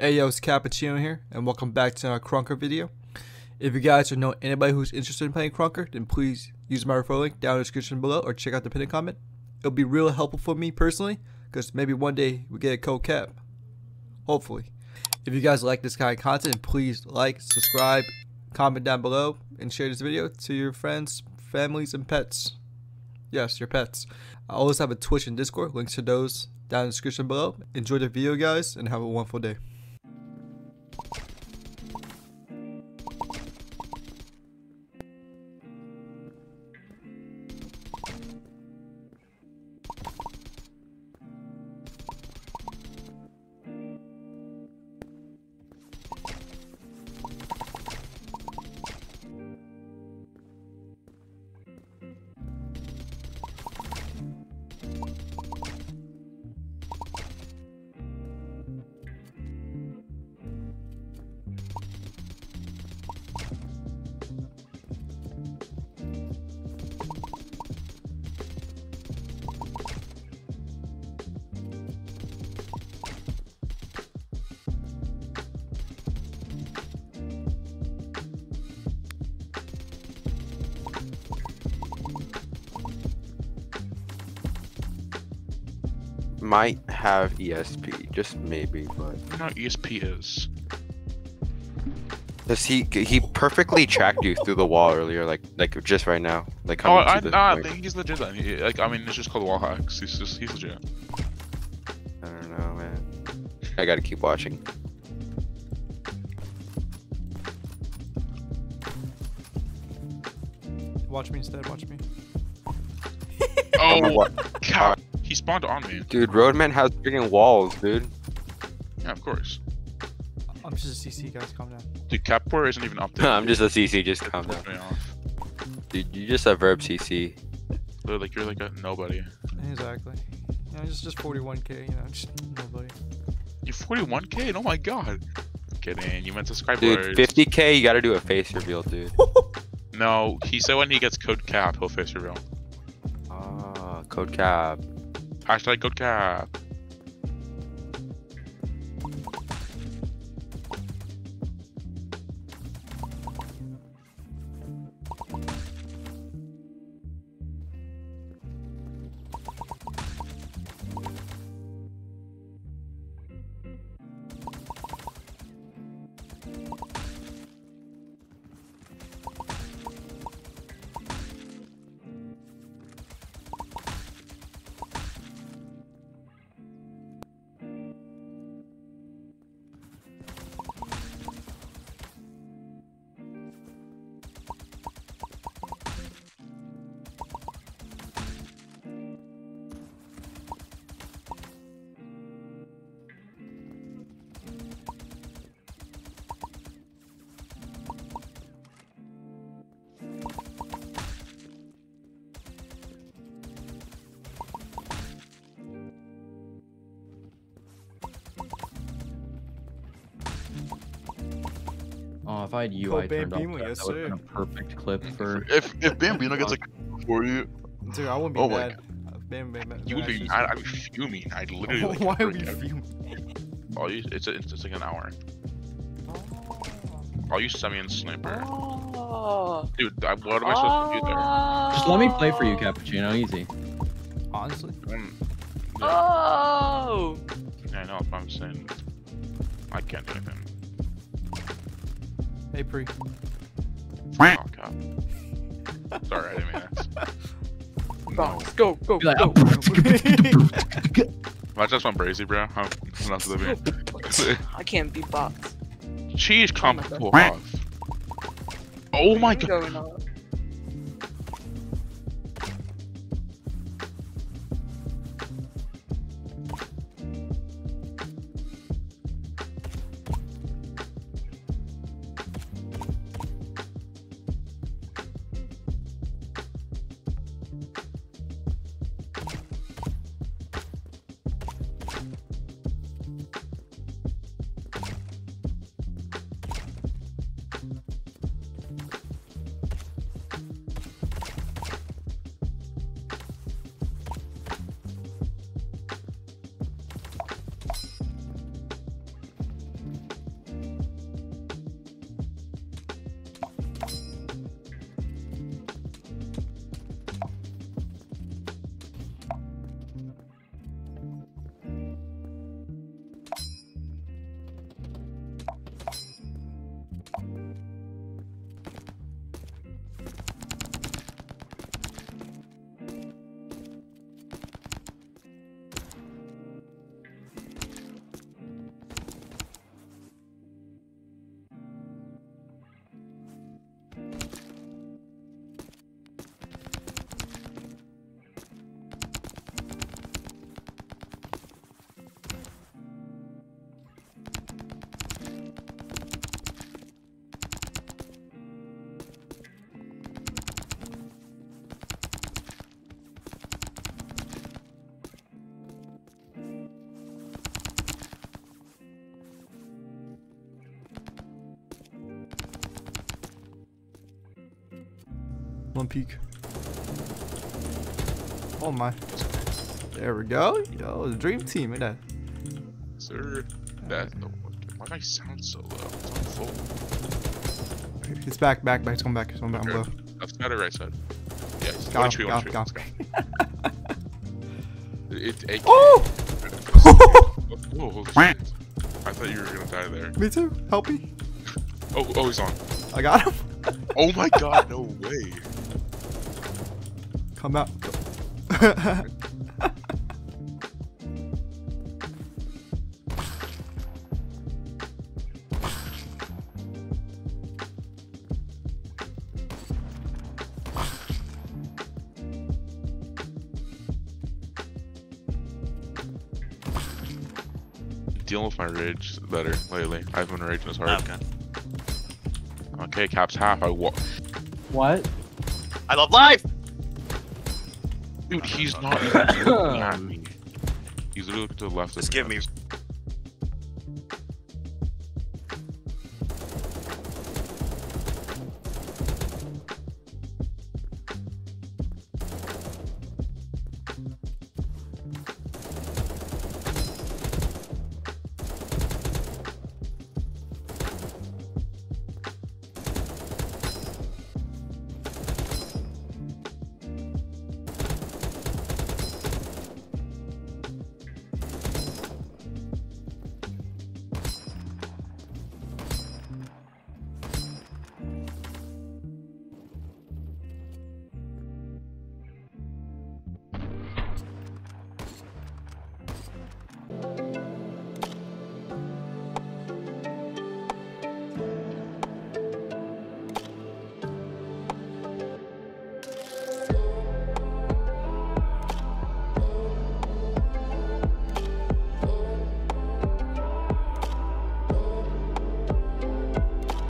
Hey yo, it's Kappuccino here, and welcome back to our Krunker video. If you guys know anybody who's interested in playing Krunker, then please use my referral link down in the description below or check out the pinned comment. It'll be real helpful for me personally, because maybe one day we get a Code Cap. Hopefully. If you guys like this kind of content, please like, subscribe, comment down below, and share this video to your friends, families, and pets. Yes, your pets. I always have a Twitch and Discord, links to those down in the description below. Enjoy the video guys, and have a wonderful day. Might have ESP, just maybe, but I don't know what ESP is. Does he perfectly tracked you through the wall earlier, like just right now, like coming to the point. I think he's legit. Like, I mean, it's just called wall hacks. He's legit. I don't know, man. I gotta keep watching. Watch me instead. Watch me. Oh God. He spawned on me. Dude, Roadman has freaking walls, dude. Yeah, of course. I'm just a CC, guys. Calm down. Dude, Capor isn't even up there. I'm just a CC. Just calm down. Dude, you just have Verb CC. Dude, like, you're like a nobody. Exactly. Yeah, just 41k, you know, just nobody. You're 41k? Oh my god. I'm kidding. You meant subscribe words. Dude, 50k, you gotta do a face reveal, dude. No, he said when he gets Code Cap, he'll face reveal. Ah, Code Cap. Hashtag Code Cap. Oh, if I had UI turned off, that would have been a perfect clip for... If Bambino gets a clip for you... Dude, I wouldn't be mad. You would be... I'd be fuming. I'd literally... Oh, like, why would you fuming? Oh, it's like an hour. Oh, you semi-in sniper. Oh. Dude, what am I supposed to do there? Just let me play for you, Cappuccino. Easy. Honestly? Yeah. Oh! Yeah, I know what I'm saying. I can't do anything. Hey, Pri. Oh, cop. Sorry, I didn't mean that. No. Let's go, go, like, go. I just went brazy, bro. I'm not living. I can't beatbox. Cheese comp pull off. Oh my god. one peek. Oh my. There we go. Yo, the dream team, ain't that? Sir, that's no one. Why do I sound so low? It's back. It's coming back. It's coming back. Okay. I'm low. Left side or right side? Yes. Got him. Got him. Oh! Oh, holy shit. I thought you were gonna die there. Me too. Help me. Oh, he's on. I got him. Oh my god, no way. Come out. Dealing with my rage better lately. I've been raging as hard. Okay. Okay, Cap's half. What? I love life! Dude, he's not even looking at me. He's literally to the left. Just give me